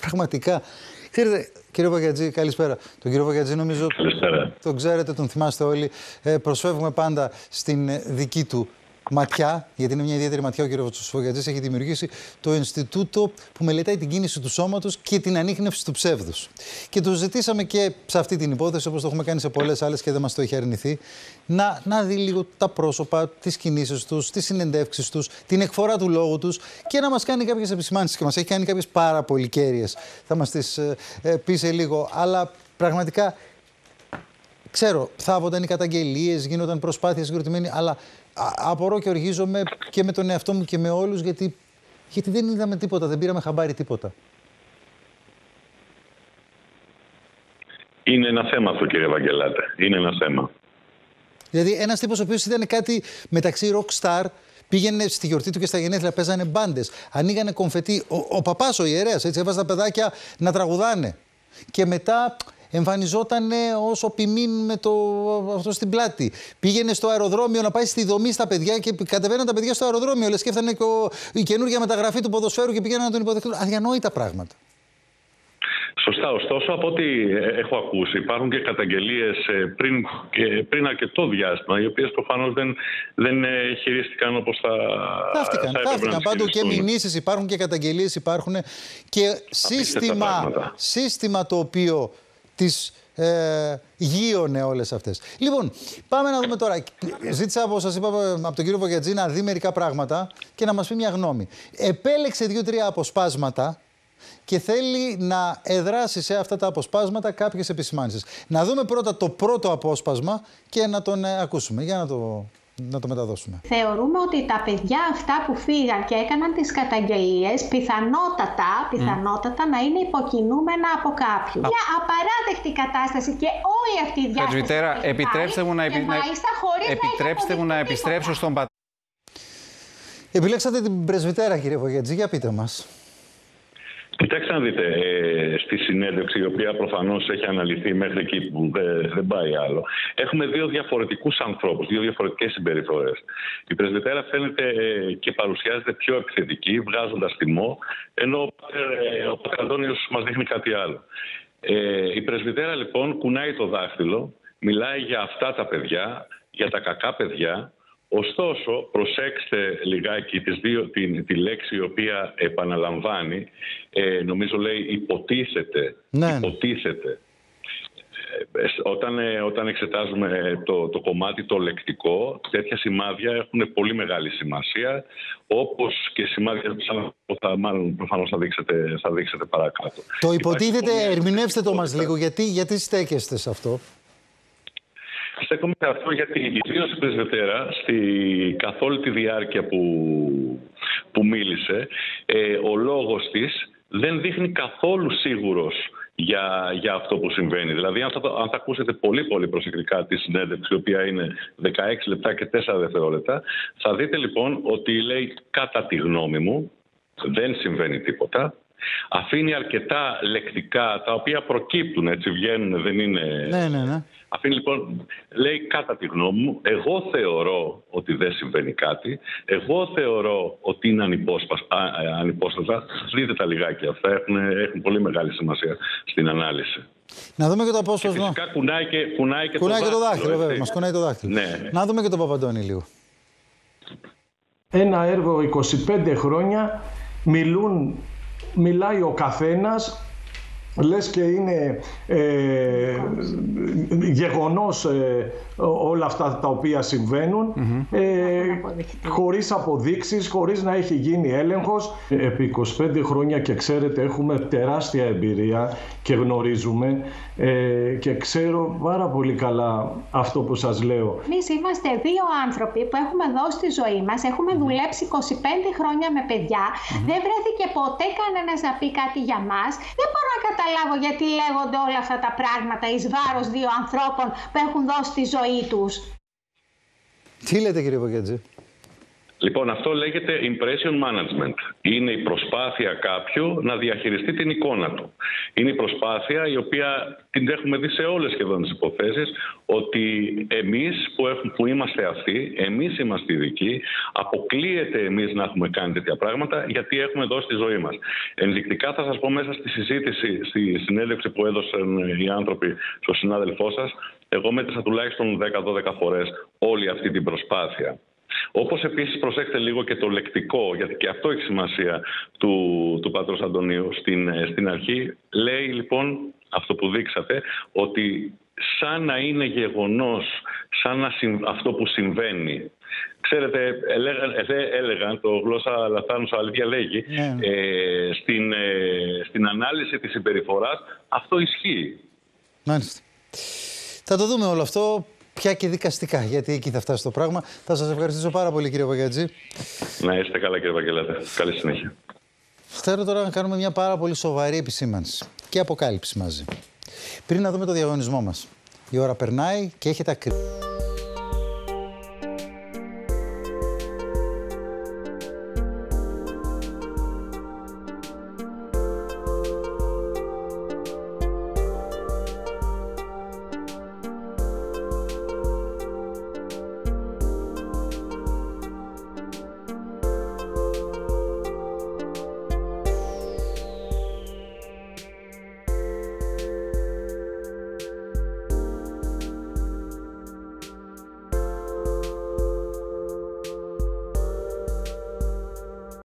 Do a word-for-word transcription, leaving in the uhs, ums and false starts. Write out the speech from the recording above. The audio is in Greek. Πραγματικά. Ξέρετε, κύριε Βογιατζή, καλησπέρα. Τον κύριο Βογιατζή, νομίζω. Καλησπέρα. Τον ξέρετε, τον θυμάστε όλοι. Ε, προσφεύγουμε πάντα στην δική του ματιά, γιατί είναι μια ιδιαίτερη ματιά. Ο κύριος Βογιατζής έχει δημιουργήσει το Ινστιτούτο που μελετάει την κίνηση του σώματος και την ανίχνευση του ψεύδους. Και του ζητήσαμε και σε αυτή την υπόθεση, όπως το έχουμε κάνει σε πολλές άλλες και δεν μας το έχει αρνηθεί, να, να δει λίγο τα πρόσωπα, τις κινήσεις τους, τις συνεντεύξεις τους, την εκφορά του λόγου τους και να μας κάνει κάποιες επισημάνσεις. Και μας έχει κάνει κάποιες πάρα πολύ κέρυες. Θα μας τις ε, ε, πει σε λίγο. Αλλά πραγματικά ξέρω, θάβονταν οι καταγγελίες, γίνονταν προσπάθειες συγκροτημένοι, αλλά. Απορώ και οργίζομαι και με τον εαυτό μου και με όλους, γιατί, γιατί δεν είδαμε τίποτα, δεν πήραμε χαμπάρι τίποτα. Είναι ένα θέμα αυτό, κύριε Βαγγελάτε. Είναι ένα θέμα. Δηλαδή, ένας τύπος ο οποίος ήταν κάτι μεταξύ rockstar, πήγαινε στη γιορτή του και στα γενέθλια, παίζανε μπάντες, ανοίγανε κομφετί. Ο, ο παπάς, ο ιερέας, έτσι, έβαζε τα παιδάκια να τραγουδάνε. Και μετά εμφανιζόταν ως ο ποιμήν με το αυτό στην πλάτη. Πήγαινε στο αεροδρόμιο να πάει στη δομή στα παιδιά και κατεβαίναν τα παιδιά στο αεροδρόμιο. Λες και έφτανε και ο... η καινούργια μεταγραφή του ποδοσφαίρου και πήγαιναν να τον υποδεχτούν. Αδιανόητα πράγματα. Σωστά. Ωστόσο, από ό,τι έχω ακούσει, υπάρχουν και καταγγελίες πριν, πριν αρκετό διάστημα, οι οποίες προφανώς δεν, δεν χειρίστηκαν όπως θα. Ταύτηκαν. Ταύτηκαν. Πάντω και μηνύσεις υπάρχουν και καταγγελίες υπάρχουν και σύστημα, σύστημα το οποίο τις ε, γείωνε όλες αυτές. Λοιπόν, πάμε να δούμε τώρα. Ζήτησα, όπως σας είπα, από τον κύριο Βογιατζή να δει μερικά πράγματα και να μας πει μια γνώμη. Επέλεξε δύο-τρία αποσπάσματα και θέλει να εδράσει σε αυτά τα αποσπάσματα κάποιες επισημάνσεις. Να δούμε πρώτα το πρώτο απόσπασμα και να τον ε, ακούσουμε. Για να το, να το μεταδώσουμε. Θεωρούμε ότι τα παιδιά αυτά που φύγαν και έκαναν τις καταγγελίες πιθανότατα, πιθανότατα mm. να είναι υποκινούμενα από κάποιον. Α... Μια απαράδεκτη κατάσταση και όλη αυτή η διάσταση. Πρεσβυτέρα, επιτρέψτε μου να, επι... να... Επιτρέψτε να, μου να επιστρέψω στον πατέρα. Επιλέξατε την πρεσβυτέρα, κύριε Βογιατζή, για πείτε μας. Κοιτάξτε να δείτε, ε, στη συνέντευξη, η οποία προφανώς έχει αναλυθεί μέχρι εκεί που δεν, δεν πάει άλλο, έχουμε δύο διαφορετικούς ανθρώπους, δύο διαφορετικές συμπεριφορές. Η πρεσβυτέρα φαίνεται ε, και παρουσιάζεται πιο επιθετική, βγάζοντας τιμό, ενώ ε, ο Παπα-Αντώνιος μας δείχνει κάτι άλλο. Ε, η πρεσβυτέρα λοιπόν κουνάει το δάχτυλο, μιλάει για αυτά τα παιδιά, για τα κακά παιδιά. Ωστόσο, προσέξτε λιγάκι τις δύο, τη, τη λέξη η οποία επαναλαμβάνει, ε, νομίζω λέει υποτίθεται, ναι. υποτίθεται. Ε, όταν, ε, όταν εξετάζουμε το, το κομμάτι το λεκτικό, τέτοια σημάδια έχουν πολύ μεγάλη σημασία, όπως και σημάδια που θα, μάλλον προφανώς θα δείξετε, θα δείξετε παρακάτω. Το υποτίθεται, υπάρχει... ερμηνεύστε το μας λίγο, γιατί, γιατί στέκεστε σε αυτό. Στέκομαι σε αυτό γιατί ιδίως η πρεσβυτέρα, καθ' όλη τη διάρκεια που, που μίλησε, ε, ο λόγος της δεν δείχνει καθόλου σίγουρος για, για αυτό που συμβαίνει. Δηλαδή, αν θα, αν θα ακούσετε πολύ πολύ προσεκτικά τη συνέντευξη, η οποία είναι δεκαέξι λεπτά και τέσσερα δευτερόλεπτα, θα δείτε λοιπόν ότι λέει κατά τη γνώμη μου δεν συμβαίνει τίποτα. Αφήνει αρκετά λεκτικά, τα οποία προκύπτουν, έτσι βγαίνουν, δεν είναι... Ναι, ναι, ναι. Αφήνει λοιπόν, λέει κατά τη γνώμη μου, εγώ θεωρώ ότι δεν συμβαίνει κάτι, εγώ θεωρώ ότι είναι ανυπόσπαστα. Δείτε τα λιγάκια αυτά, έχουν, έχουν πολύ μεγάλη σημασία στην ανάλυση. Να δούμε και το απόσπασμα. Φυσικά κουνάει και, κουνάει και, κουνάει το, και δάχτυλο, το δάχτυλο. Βέβαια, έτσι. Μας κουνάει το δάχτυλο. Ναι. Να δούμε και τον Παπα-Αντώνη λίγο. Ένα έργο είκοσι πέντε χρόνια, μιλούν... Μιλάει ο καθένας, λες και είναι ε, γεγονός ε, όλα αυτά τα οποία συμβαίνουν, mm-hmm. ε, χωρίς αποδείξεις, χωρίς να έχει γίνει έλεγχος. Επί είκοσι πέντε χρόνια, και ξέρετε, έχουμε τεράστια εμπειρία και γνωρίζουμε ε, και ξέρω πάρα πολύ καλά αυτό που σας λέω. Εμείς είμαστε δύο άνθρωποι που έχουμε δώσει τη ζωή μας, έχουμε mm-hmm. δουλέψει είκοσι πέντε χρόνια με παιδιά, mm-hmm. δεν βρέθηκε ποτέ κανένας να πει κάτι για μας. Δεν μπορώ να καταλάβω γιατί λέγονται όλα αυτά τα πράγματα εις βάρος δύο ανθρώπων που έχουν δώσει τη ζωή τους. Τι λέτε, κύριε Βογιατζή? Λοιπόν, αυτό λέγεται Impression Management. Είναι η προσπάθεια κάποιου να διαχειριστεί την εικόνα του. είναι η προσπάθεια η οποία την έχουμε δει σε όλες σχεδόν τις υποθέσεις, ότι εμείς που, έχουμε, που είμαστε αυτοί, εμείς είμαστε ειδικοί, αποκλείεται εμείς να έχουμε κάνει τέτοια πράγματα γιατί έχουμε δώσει τη ζωή μας. Ενδεικτικά θα σας πω μέσα στη συζήτηση, στη συνέλευξη που έδωσαν οι άνθρωποι στον συνάδελφό σας, εγώ μέτρησα τουλάχιστον δέκα με δώδεκα φορές όλη αυτή την προσπάθεια. Όπως επίσης προσέξτε λίγο και το λεκτικό, γιατί και αυτό έχει σημασία του, του Πατρός Αντωνίου στην, στην αρχή. Λέει λοιπόν αυτό που δείξατε, ότι σαν να είναι γεγονός, σαν να συμ, αυτό που συμβαίνει. Ξέρετε, έλεγαν, έλεγαν το γλώσσα λαθάνουσα αλήθεια λέγει, yeah. ε, στην, ε, στην ανάλυση της συμπεριφοράς αυτό ισχύει. Μάλιστα. Θα το δούμε όλο αυτό. Πια και δικαστικά, γιατί εκεί θα φτάσει το πράγμα. Θα σας ευχαριστήσω πάρα πολύ, κύριε Βογιατζή. Να είστε καλά, κύριε Βαγγελάτη. Καλή συνέχεια. Θέλω τώρα να κάνουμε μια πάρα πολύ σοβαρή επισήμανση και αποκάλυψη μαζί. Πριν να δούμε το διαγωνισμό μας. Η ώρα περνάει και έχετε ακριβώς.